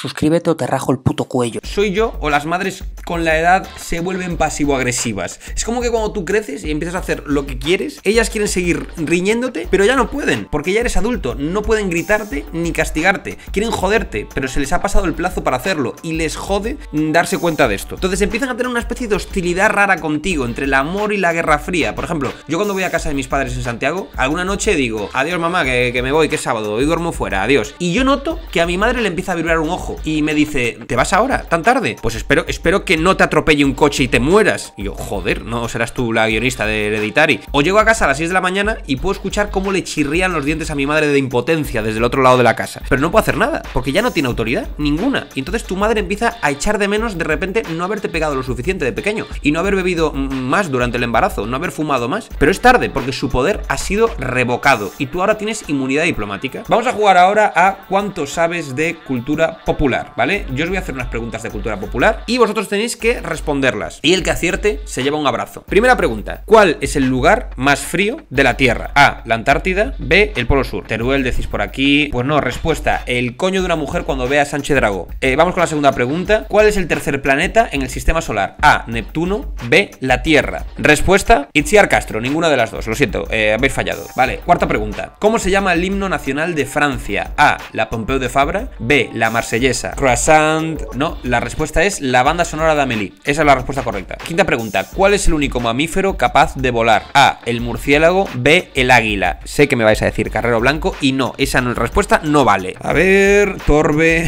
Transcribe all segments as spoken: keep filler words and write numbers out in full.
Suscríbete o te rajo el puto cuello. Soy yo o las madres con la edad se vuelven pasivo-agresivas. Es como que cuando tú creces y empiezas a hacer lo que quieres, ellas quieren seguir riñéndote, pero ya no pueden, porque ya eres adulto. No pueden gritarte ni castigarte. Quieren joderte, pero se les ha pasado el plazo para hacerlo y les jode darse cuenta de esto. Entonces empiezan a tener una especie de hostilidad rara contigo, entre el amor y la guerra fría. Por ejemplo, yo cuando voy a casa de mis padres en Santiago, alguna noche digo, adiós mamá, que, que me voy, que es sábado, hoy duermo fuera, adiós. Y yo noto que a mi madre le empieza a vibrar un ojo y me dice, ¿te vas ahora? ¿Tan tarde? Pues espero, espero que no te atropelle un coche y te mueras. Y yo, joder, no serás tú la guionista de Hereditary. O llego a casa a las seis de la mañana y puedo escuchar cómo le chirrían los dientes a mi madre de impotencia desde el otro lado de la casa. Pero no puedo hacer nada, porque ya no tiene autoridad ninguna. Y entonces tu madre empieza a echar de menos de repente no haberte pegado lo suficiente de pequeño y no haber bebido más durante el embarazo, no haber fumado más. Pero es tarde, porque su poder ha sido revocado y tú ahora tienes inmunidad diplomática. Vamos a jugar ahora a cuánto sabes de cultura popular. Popular, ¿vale? Yo os voy a hacer unas preguntas de cultura popular y vosotros tenéis que responderlas. Y el que acierte se lleva un abrazo. Primera pregunta: ¿cuál es el lugar más frío de la Tierra? A, la Antártida. B, el Polo Sur. Teruel, decís por aquí. Pues no, respuesta: el coño de una mujer cuando vea a Sánchez Dragó. Eh, vamos con la segunda pregunta: ¿cuál es el tercer planeta en el sistema solar? A, Neptuno. B, la Tierra. Respuesta: Itziar Castro. Ninguna de las dos, lo siento, eh, habéis fallado. Vale, cuarta pregunta: ¿cómo se llama el himno nacional de Francia? A, la Pompeu de Fabra. B, la Marsellesa. Croissant. No, la respuesta es la banda sonora de Amelie. Esa es la respuesta correcta. Quinta pregunta: ¿cuál es el único mamífero capaz de volar? A, el murciélago. B, el águila. Sé que me vais a decir Carrero Blanco y no, esa no, respuesta no vale. A ver, Torbe...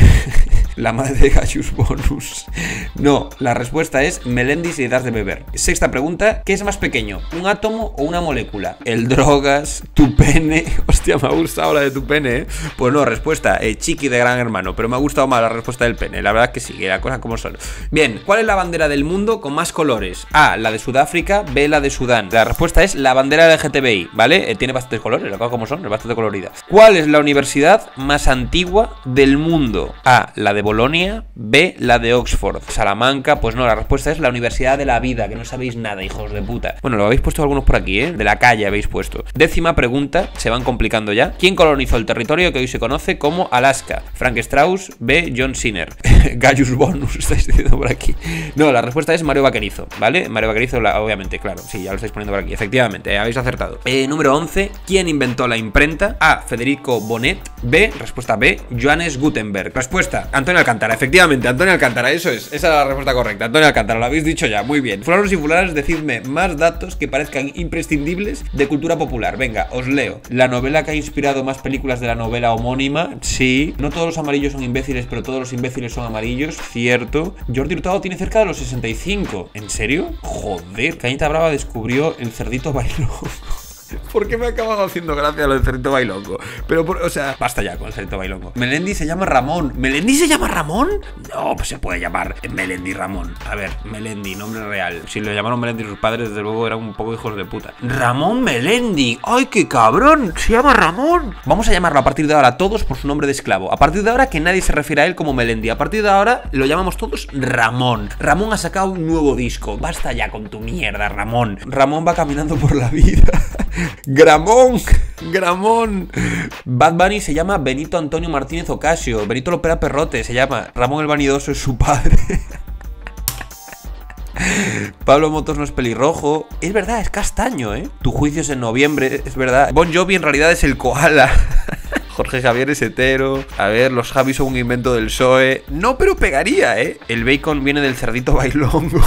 la madre de Gaius Bonus. No, la respuesta es Melendi si le das de beber. Sexta pregunta: ¿qué es más pequeño, un átomo o una molécula? El drogas, tu pene. Hostia, me ha gustado la de tu pene, ¿eh? Pues no, respuesta, eh, Chiqui de Gran Hermano. Pero me ha gustado más la respuesta del pene, la verdad que sí, que la cosa como son. Bien, ¿cuál es la bandera del mundo con más colores? A, la de Sudáfrica. B, la de Sudán. La respuesta es la bandera L G T B I, ¿vale? Eh, tiene bastantes colores, la cosa como son, es bastante colorida. ¿Cuál es la universidad más antigua del mundo? A, la de Bolonia. B, la de Oxford. Salamanca, pues no, la respuesta es la Universidad de la Vida, que no sabéis nada, hijos de puta. Bueno, lo habéis puesto algunos por aquí, ¿eh? De la calle habéis puesto. Décima pregunta, se van complicando ya. ¿Quién colonizó el territorio que hoy se conoce como Alaska? Frank Strauss. B, John Sinner. Gaius Bonus, estáis diciendo por aquí. No, la respuesta es Mario Vaquerizo, ¿vale? Mario Vaquerizo, la, obviamente, claro, sí, ya lo estáis poniendo por aquí. Efectivamente, eh, habéis acertado. Eh, número once, ¿quién inventó la imprenta? A, Federico Bonet. B, respuesta B, Johannes Gutenberg. Respuesta, Antonio Alcántara, efectivamente, Antonio Alcántara, eso es, esa es la respuesta correcta, Antonio Alcántara, lo habéis dicho ya, muy bien. Fulanos y fulanas, decidme más datos que parezcan imprescindibles de cultura popular. Venga, os leo. La novela que ha inspirado más películas de la novela homónima, sí. No todos los amarillos son imbéciles, pero todos los imbéciles son amarillos, cierto. Jordi Hurtado tiene cerca de los sesenta y cinco, ¿en serio? Joder, Cañita Brava descubrió el cerdito bailón. ¿Por qué me ha acabado haciendo gracia lo del cerdito bailongo? Pero, por, o sea, basta ya con el cerdito bailongo. Melendi se llama Ramón. ¿Melendi se llama Ramón? No, pues se puede llamar Melendi Ramón. A ver, Melendi, nombre real. Si lo llamaron Melendi sus padres, desde luego eran un poco hijos de puta. Ramón Melendi. ¡Ay, qué cabrón! Se llama Ramón. Vamos a llamarlo a partir de ahora a todos por su nombre de esclavo. A partir de ahora que nadie se refiere a él como Melendi. A partir de ahora lo llamamos todos Ramón. Ramón ha sacado un nuevo disco. Basta ya con tu mierda, Ramón. Ramón va caminando por la vida. Gramón, Gramón. Bad Bunny se llama Benito Antonio Martínez Ocasio. Benito Lopera Perrote se llama. Ramón el Vanidoso es su padre. Pablo Motos no es pelirrojo. Es verdad, es castaño, ¿eh? Tu juicio es en noviembre, es verdad. Bon Jovi en realidad es el koala. Jorge Javier es hetero. A ver, los Javis son un invento del P S O E. No, pero pegaría, ¿eh? El bacon viene del cerdito bailongo.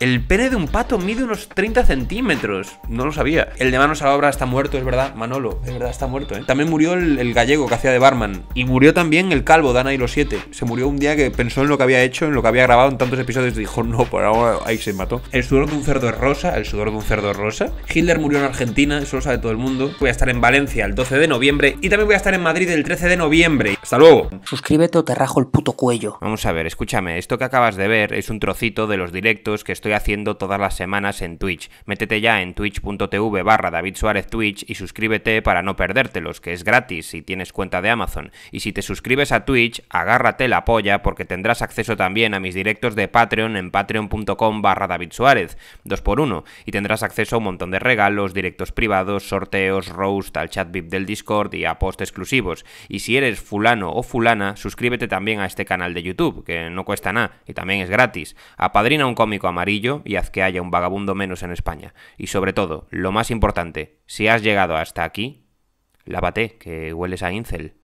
El pene de un pato mide unos treinta centímetros. No lo sabía. El de manos a la obra está muerto, es verdad, Manolo. Es verdad, está muerto, ¿eh? También murió el, el gallego que hacía de barman. Y murió también el calvo, Dana y los siete. Se murió un día que pensó en lo que había hecho, en lo que había grabado en tantos episodios. Y dijo, no, por ahora ahí se mató. El sudor de un cerdo es rosa. El sudor de un cerdo es rosa. Hitler murió en Argentina. Eso lo sabe todo el mundo. Voy a estar en Valencia el doce de noviembre. Y también voy a estar en Madrid el trece de noviembre. Hasta luego. Suscríbete o te rajo el puto cuello. Vamos a ver, escúchame. Esto que acabas de ver es un trocito de los directos directos que estoy haciendo todas las semanas en Twitch. Métete ya en twitch.tv barra David Suárez Twitch y suscríbete para no perdértelos, que es gratis si tienes cuenta de Amazon. Y si te suscribes a Twitch, agárrate la polla porque tendrás acceso también a mis directos de Patreon en patreon.com barra David Suárez, dos por uno, y tendrás acceso a un montón de regalos, directos privados, sorteos, roast, al chat V I P del Discord y a posts exclusivos. Y si eres fulano o fulana, suscríbete también a este canal de YouTube, que no cuesta nada y también es gratis. Apadrina un cómico amarillo y haz que haya un vagabundo menos en España. Y sobre todo, lo más importante, si has llegado hasta aquí, lávate, que hueles a incel.